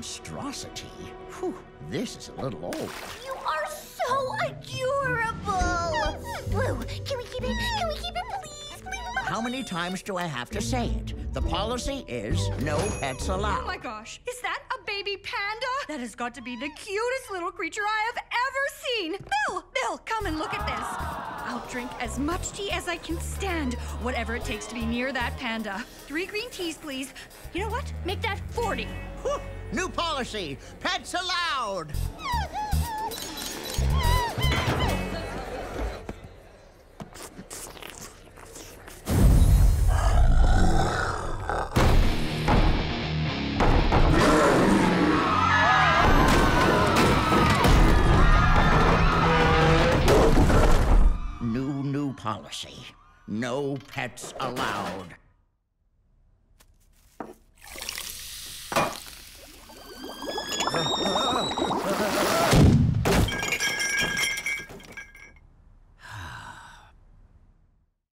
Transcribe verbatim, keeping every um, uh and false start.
monstrosity? Whew, this is a little old. You are so adorable! Blue, can we keep it? Can we keep it, please? please? How many times do I have to say it? The policy is no pets allowed. Oh my gosh, is that a baby panda? That has got to be the cutest little creature I have ever seen. Bill, Bill, come and look at this. I'll drink as much tea as I can stand, whatever it takes to be near that panda. Three green teas, please. You know what? Make that forty. Whew. New policy, pets allowed. Policy. No pets allowed.